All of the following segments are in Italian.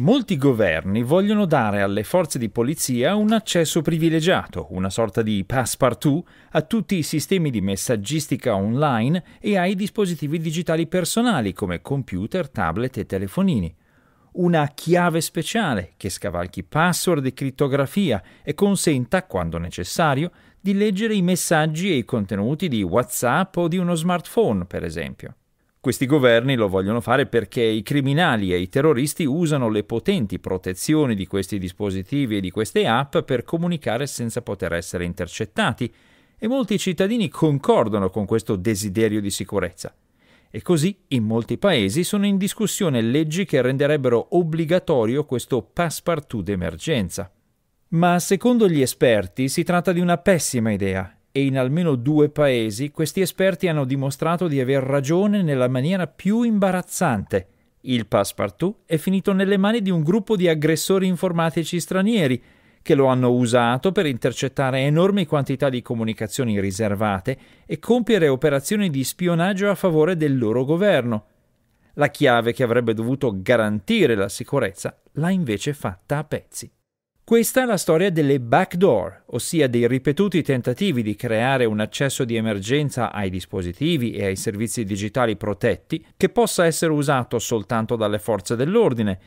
Molti governi vogliono dare alle forze di polizia un accesso privilegiato, una sorta di passepartout, a tutti i sistemi di messaggistica online e ai dispositivi digitali personali come computer, tablet e telefonini. Una chiave speciale che scavalchi password e crittografia e consenta, quando necessario, di leggere i messaggi e i contenuti di WhatsApp o di uno smartphone, per esempio. Questi governi lo vogliono fare perché i criminali e i terroristi usano le potenti protezioni di questi dispositivi e di queste app per comunicare senza poter essere intercettati, e molti cittadini concordano con questo desiderio di sicurezza. E così in molti paesi sono in discussione leggi che renderebbero obbligatorio questo passepartout d'emergenza. Ma secondo gli esperti si tratta di una pessima idea, e in almeno 2 paesi questi esperti hanno dimostrato di aver ragione nella maniera più imbarazzante. Il passepartout è finito nelle mani di un gruppo di aggressori informatici stranieri che lo hanno usato per intercettare enormi quantità di comunicazioni riservate e compiere operazioni di spionaggio a favore del loro governo. La chiave che avrebbe dovuto garantire la sicurezza l'ha invece fatta a pezzi. Questa è la storia delle backdoor, ossia dei ripetuti tentativi di creare un accesso di emergenza ai dispositivi e ai servizi digitali protetti che possa essere usato soltanto dalle forze dell'ordine,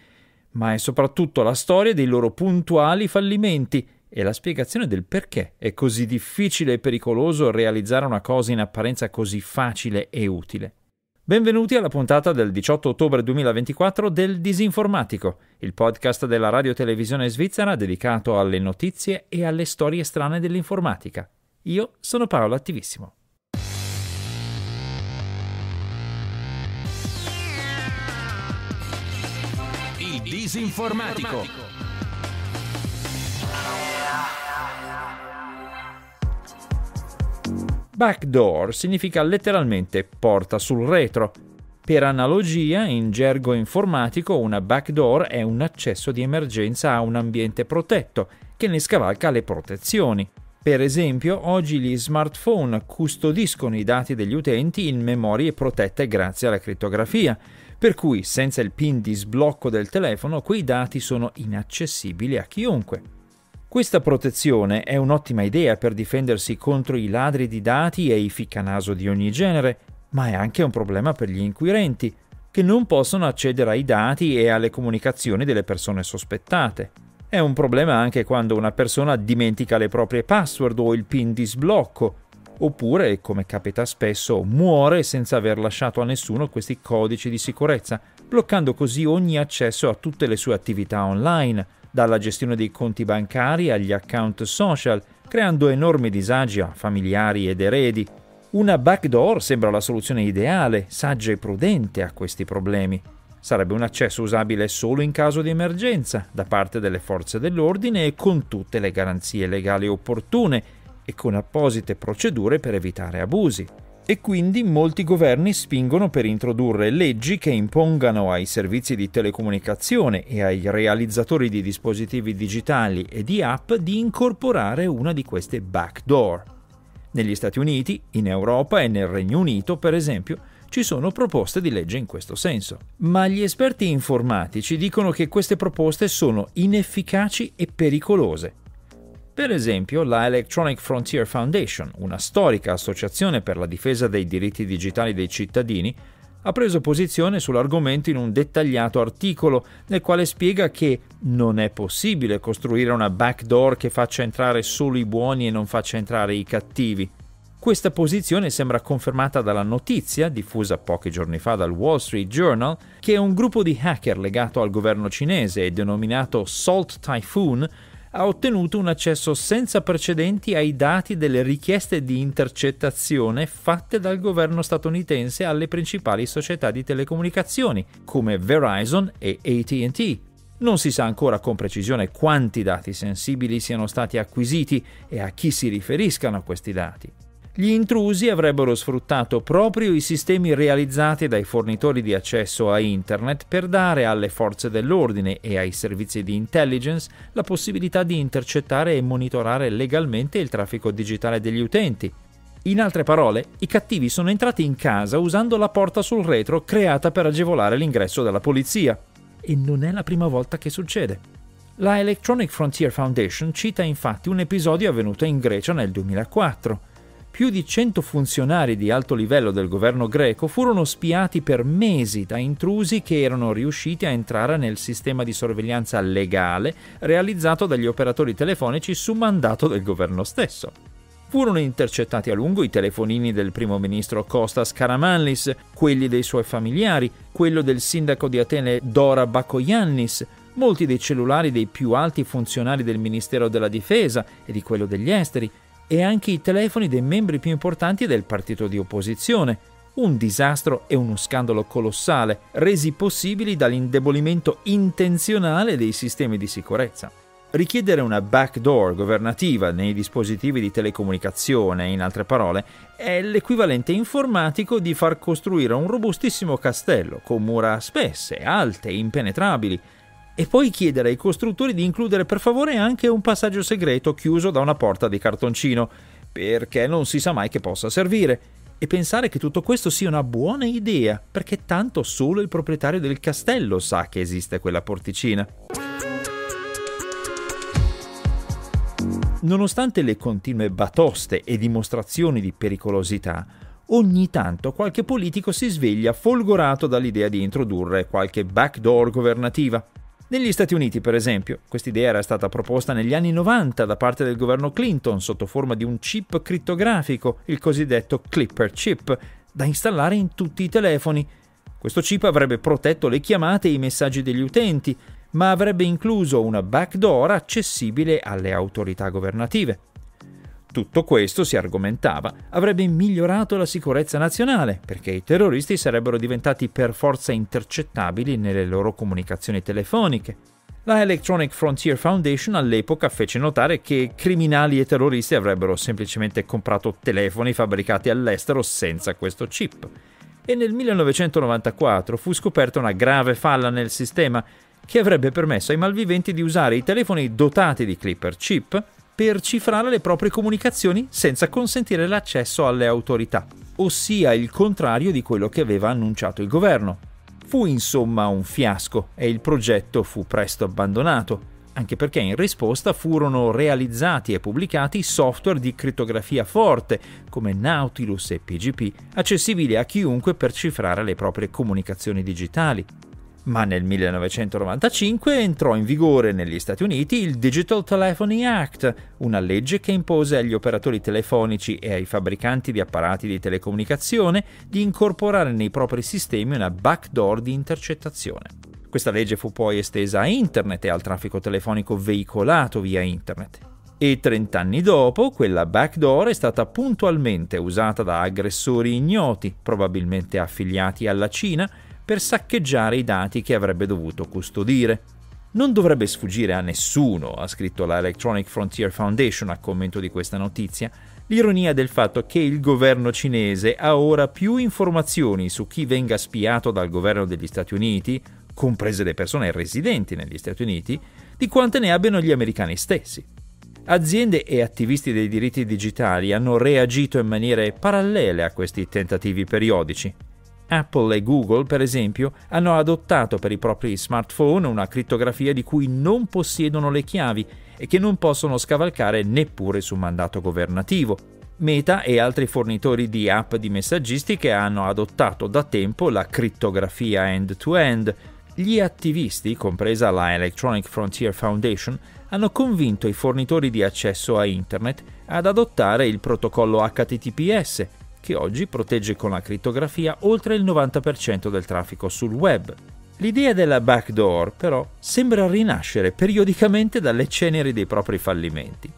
ma è soprattutto la storia dei loro puntuali fallimenti e la spiegazione del perché è così difficile e pericoloso realizzare una cosa in apparenza così facile e utile. Benvenuti alla puntata del 18 ottobre 2024 del Disinformatico, il podcast della Radio Televisione Svizzera dedicato alle notizie e alle storie strane dell'informatica. Io sono Paolo Attivissimo. Il Disinformatico. Backdoor significa letteralmente porta sul retro. Per analogia, in gergo informatico, una backdoor è un accesso di emergenza a un ambiente protetto che ne scavalca le protezioni. Per esempio, oggi gli smartphone custodiscono i dati degli utenti in memorie protette grazie alla crittografia, per cui senza il PIN di sblocco del telefono quei dati sono inaccessibili a chiunque. Questa protezione è un'ottima idea per difendersi contro i ladri di dati e i ficcanaso di ogni genere, ma è anche un problema per gli inquirenti, che non possono accedere ai dati e alle comunicazioni delle persone sospettate. È un problema anche quando una persona dimentica le proprie password o il PIN di sblocco, oppure, come capita spesso, muore senza aver lasciato a nessuno questi codici di sicurezza, bloccando così ogni accesso a tutte le sue attività online, dalla gestione dei conti bancari agli account social, creando enormi disagi a familiari ed eredi. Una backdoor sembra la soluzione ideale, saggia e prudente a questi problemi. Sarebbe un accesso usabile solo in caso di emergenza, da parte delle forze dell'ordine e con tutte le garanzie legali opportune e con apposite procedure per evitare abusi. E quindi molti governi spingono per introdurre leggi che impongano ai servizi di telecomunicazione e ai realizzatori di dispositivi digitali e di app di incorporare una di queste backdoor. Negli Stati Uniti, in Europa e nel Regno Unito, per esempio, ci sono proposte di legge in questo senso. Ma gli esperti informatici dicono che queste proposte sono inefficaci e pericolose. Per esempio, la Electronic Frontier Foundation, una storica associazione per la difesa dei diritti digitali dei cittadini, ha preso posizione sull'argomento in un dettagliato articolo nel quale spiega che non è possibile costruire una backdoor che faccia entrare solo i buoni e non faccia entrare i cattivi. Questa posizione sembra confermata dalla notizia, diffusa pochi giorni fa dal Wall Street Journal, che un gruppo di hacker legato al governo cinese e denominato Salt Typhoon ha ottenuto un accesso senza precedenti ai dati delle richieste di intercettazione fatte dal governo statunitense alle principali società di telecomunicazioni, come Verizon e AT&T. Non si sa ancora con precisione quanti dati sensibili siano stati acquisiti e a chi si riferiscano questi dati. Gli intrusi avrebbero sfruttato proprio i sistemi realizzati dai fornitori di accesso a Internet per dare alle forze dell'ordine e ai servizi di intelligence la possibilità di intercettare e monitorare legalmente il traffico digitale degli utenti. In altre parole, i cattivi sono entrati in casa usando la porta sul retro creata per agevolare l'ingresso della polizia. e non è la prima volta che succede. La Electronic Frontier Foundation cita infatti un episodio avvenuto in Grecia nel 2004. Più di 100 funzionari di alto livello del governo greco furono spiati per mesi da intrusi che erano riusciti a entrare nel sistema di sorveglianza legale realizzato dagli operatori telefonici su mandato del governo stesso. Furono intercettati a lungo i telefonini del primo ministro Kostas Karamanlis, quelli dei suoi familiari, quello del sindaco di Atene Dora Bakoyannis, molti dei cellulari dei più alti funzionari del Ministero della Difesa e di quello degli Esteri, e anche i telefoni dei membri più importanti del partito di opposizione. Un disastro e uno scandalo colossale, resi possibili dall'indebolimento intenzionale dei sistemi di sicurezza. Richiedere una backdoor governativa nei dispositivi di telecomunicazione, in altre parole, è l'equivalente informatico di far costruire un robustissimo castello con mura spesse, alte e impenetrabili, e poi chiedere ai costruttori di includere per favore anche un passaggio segreto chiuso da una porta di cartoncino, perché non si sa mai che possa servire, e pensare che tutto questo sia una buona idea, perché tanto solo il proprietario del castello sa che esiste quella porticina. Nonostante le continue batoste e dimostrazioni di pericolosità, ogni tanto qualche politico si sveglia folgorato dall'idea di introdurre qualche backdoor governativa. Negli Stati Uniti, per esempio, quest'idea era stata proposta negli anni 90 da parte del governo Clinton sotto forma di un chip crittografico, il cosiddetto Clipper Chip, da installare in tutti i telefoni. Questo chip avrebbe protetto le chiamate e i messaggi degli utenti, ma avrebbe incluso una backdoor accessibile alle autorità governative. Tutto questo, si argomentava, avrebbe migliorato la sicurezza nazionale, perché i terroristi sarebbero diventati per forza intercettabili nelle loro comunicazioni telefoniche. La Electronic Frontier Foundation all'epoca fece notare che criminali e terroristi avrebbero semplicemente comprato telefoni fabbricati all'estero senza questo chip. E nel 1994 fu scoperta una grave falla nel sistema che avrebbe permesso ai malviventi di usare i telefoni dotati di Clipper Chip per cifrare le proprie comunicazioni senza consentire l'accesso alle autorità, ossia il contrario di quello che aveva annunciato il governo. Fu insomma un fiasco e il progetto fu presto abbandonato, anche perché in risposta furono realizzati e pubblicati software di crittografia forte, come Nautilus e PGP, accessibili a chiunque per cifrare le proprie comunicazioni digitali. Ma nel 1995 entrò in vigore negli Stati Uniti il Digital Telephony Act, una legge che impose agli operatori telefonici e ai fabbricanti di apparati di telecomunicazione di incorporare nei propri sistemi una backdoor di intercettazione. Questa legge fu poi estesa a Internet e al traffico telefonico veicolato via Internet. E 30 anni dopo, quella backdoor è stata puntualmente usata da aggressori ignoti, probabilmente affiliati alla Cina, per saccheggiare i dati che avrebbe dovuto custodire. Non dovrebbe sfuggire a nessuno, ha scritto la Electronic Frontier Foundation a commento di questa notizia, l'ironia del fatto che il governo cinese ha ora più informazioni su chi venga spiato dal governo degli Stati Uniti, comprese le persone residenti negli Stati Uniti, di quante ne abbiano gli americani stessi. Aziende e attivisti dei diritti digitali hanno reagito in maniere parallele a questi tentativi periodici. Apple e Google, per esempio, hanno adottato per i propri smartphone una crittografia di cui non possiedono le chiavi e che non possono scavalcare neppure su mandato governativo. Meta e altri fornitori di app di messaggistica hanno adottato da tempo la crittografia end-to-end. Gli attivisti, compresa la Electronic Frontier Foundation, hanno convinto i fornitori di accesso a Internet ad adottare il protocollo HTTPS, che oggi protegge con la crittografia oltre il 90% del traffico sul web. L'idea della backdoor, però, sembra rinascere periodicamente dalle ceneri dei propri fallimenti.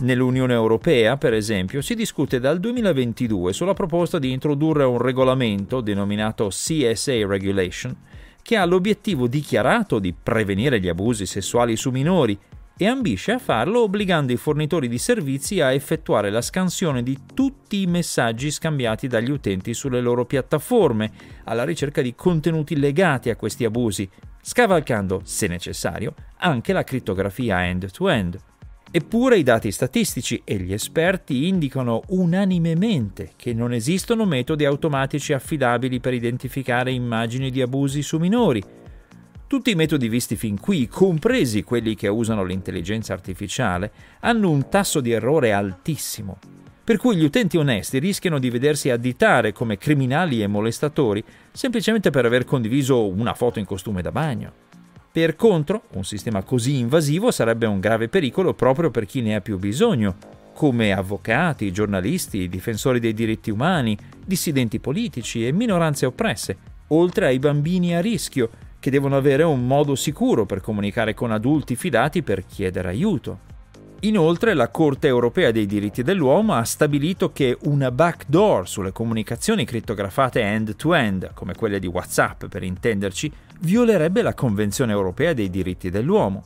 Nell'Unione Europea, per esempio, si discute dal 2022 sulla proposta di introdurre un regolamento denominato CSA Regulation, che ha l'obiettivo dichiarato di prevenire gli abusi sessuali su minori, e ambisce a farlo obbligando i fornitori di servizi a effettuare la scansione di tutti i messaggi scambiati dagli utenti sulle loro piattaforme, alla ricerca di contenuti legati a questi abusi, scavalcando, se necessario, anche la crittografia end-to-end. Eppure i dati statistici e gli esperti indicano unanimemente che non esistono metodi automatici affidabili per identificare immagini di abusi su minori. Tutti i metodi visti fin qui, compresi quelli che usano l'intelligenza artificiale, hanno un tasso di errore altissimo, per cui gli utenti onesti rischiano di vedersi additare come criminali e molestatori semplicemente per aver condiviso una foto in costume da bagno. Per contro, un sistema così invasivo sarebbe un grave pericolo proprio per chi ne ha più bisogno, come avvocati, giornalisti, difensori dei diritti umani, dissidenti politici e minoranze oppresse, oltre ai bambini a rischio, che devono avere un modo sicuro per comunicare con adulti fidati per chiedere aiuto. Inoltre, la Corte europea dei diritti dell'uomo ha stabilito che una backdoor sulle comunicazioni crittografate end-to-end, come quelle di WhatsApp per intenderci, violerebbe la Convenzione europea dei diritti dell'uomo.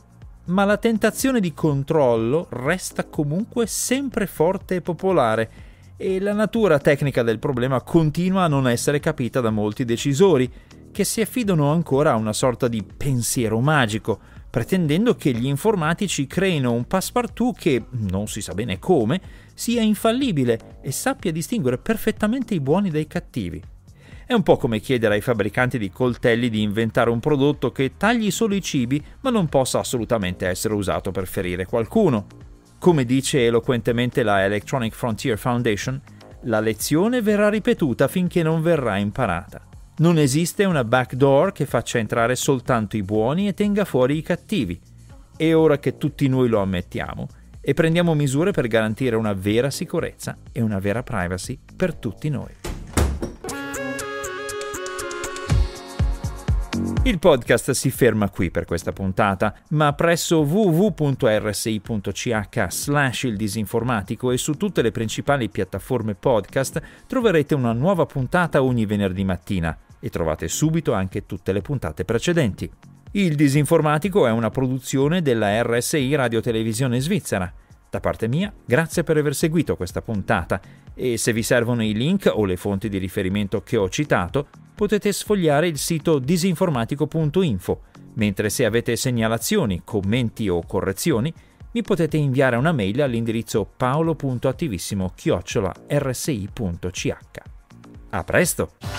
Ma la tentazione di controllo resta comunque sempre forte e popolare, e la natura tecnica del problema continua a non essere capita da molti decisori, che si affidano ancora a una sorta di pensiero magico, pretendendo che gli informatici creino un passepartout che, non si sa bene come, sia infallibile e sappia distinguere perfettamente i buoni dai cattivi. È un po' come chiedere ai fabbricanti di coltelli di inventare un prodotto che tagli solo i cibi, ma non possa assolutamente essere usato per ferire qualcuno. Come dice eloquentemente la Electronic Frontier Foundation, la lezione verrà ripetuta finché non verrà imparata. Non esiste una backdoor che faccia entrare soltanto i buoni e tenga fuori i cattivi. E ora che tutti noi lo ammettiamo e prendiamo misure per garantire una vera sicurezza e una vera privacy per tutti noi. Il podcast si ferma qui per questa puntata, ma presso www.rsi.ch/ildisinformatico e su tutte le principali piattaforme podcast troverete una nuova puntata ogni venerdì mattina. E trovate subito anche tutte le puntate precedenti. Il Disinformatico è una produzione della RSI Radio Televisione Svizzera. Da parte mia, grazie per aver seguito questa puntata e se vi servono i link o le fonti di riferimento che ho citato, potete sfogliare il sito disinformatico.info, mentre se avete segnalazioni, commenti o correzioni, mi potete inviare una mail all'indirizzo paolo.attivissimo@rsi.ch. A presto!